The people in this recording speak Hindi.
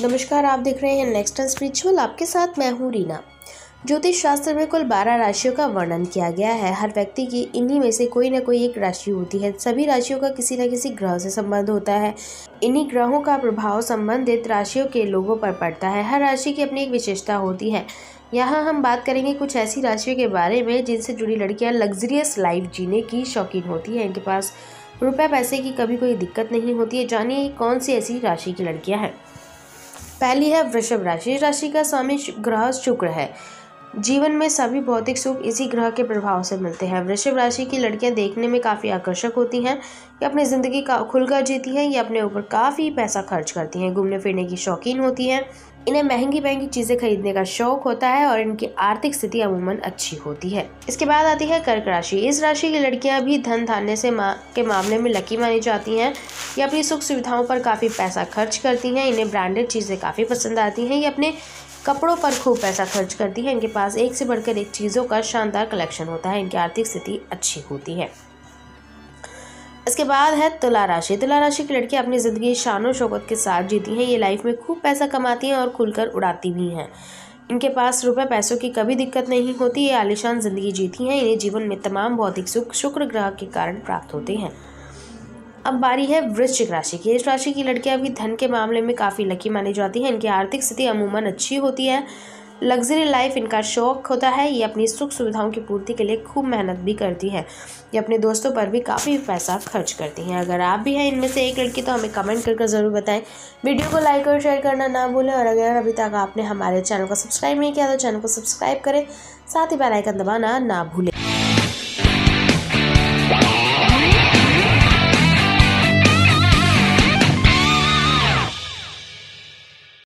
नमस्कार, आप देख रहे हैं नेक्स्ट 9 स्पिरिचुअल। आपके साथ मैं हूँ रीना। ज्योतिष शास्त्र में कुल 12 राशियों का वर्णन किया गया है। हर व्यक्ति की इन्हीं में से कोई ना कोई एक राशि होती है। सभी राशियों का किसी न किसी ग्रह से संबंध होता है। इन्हीं ग्रहों का प्रभाव संबंधित राशियों के लोगों पर पड़ता है। हर राशि की अपनी एक विशेषता होती है। यहाँ हम बात करेंगे कुछ ऐसी राशियों के बारे में जिनसे जुड़ी लड़कियाँ लग्जरियस लाइफ जीने की शौकीन होती है। इनके पास रुपये पैसे की कभी कोई दिक्कत नहीं होती है। जानिए कौन सी ऐसी राशि की लड़कियाँ हैं। पहली है वृषभ राशि। इस राशि का स्वामी ग्रह शुक्र है। जीवन में सभी भौतिक सुख इसी ग्रह के प्रभाव से मिलते हैं। वृषभ राशि की लड़कियां देखने में काफ़ी आकर्षक होती हैं। ये अपनी ज़िंदगी का खुलकर जीती हैं। ये अपने ऊपर काफ़ी पैसा खर्च करती हैं। घूमने फिरने की शौकीन होती हैं। इन्हें महंगी महंगी चीज़ें खरीदने का शौक होता है और इनकी आर्थिक स्थिति अमूमन अच्छी होती है। इसके बाद आती है कर्क राशि। इस राशि की लड़कियां भी धन धान्य से के मामले में लकी मानी जाती हैं। ये अपनी सुख सुविधाओं पर काफ़ी पैसा खर्च करती हैं। इन्हें ब्रांडेड चीज़ें काफ़ी पसंद आती हैं। ये अपने कपड़ों पर खूब पैसा खर्च करती हैं। इनके पास एक से बढ़कर एक चीज़ों का शानदार कलेक्शन होता है। इनकी आर्थिक स्थिति अच्छी होती है। इसके बाद है तुला राशि। तुला राशि की लड़कियां अपनी ज़िंदगी शान शौकत के साथ जीती हैं। ये लाइफ में खूब पैसा कमाती हैं और खुलकर उड़ाती भी हैं। इनके पास रुपए पैसों की कभी दिक्कत नहीं होती। ये आलिशान ज़िंदगी जीती हैं। इन्हें जीवन में तमाम भौतिक सुख शुक्र ग्रह के कारण प्राप्त होते हैं। अब बारी है वृश्चिक राशि की। इस राशि की लड़कियां भी धन के मामले में काफ़ी लकी मानी जाती हैं। इनकी आर्थिक स्थिति अमूमन अच्छी होती है। लग्जरी लाइफ इनका शौक होता है। ये अपनी सुख सुविधाओं की पूर्ति के लिए खूब मेहनत भी करती है। ये अपने दोस्तों पर भी काफ़ी पैसा खर्च करती हैं। अगर आप भी हैं इनमें से एक लड़की तो हमें कमेंट करके ज़रूर बताएं। वीडियो को लाइक और शेयर करना ना भूलें। और अगर अभी तक आपने हमारे चैनल को सब्सक्राइब नहीं किया तो चैनल को सब्सक्राइब करें। साथ ही बेल आइकन दबाना ना भूलें।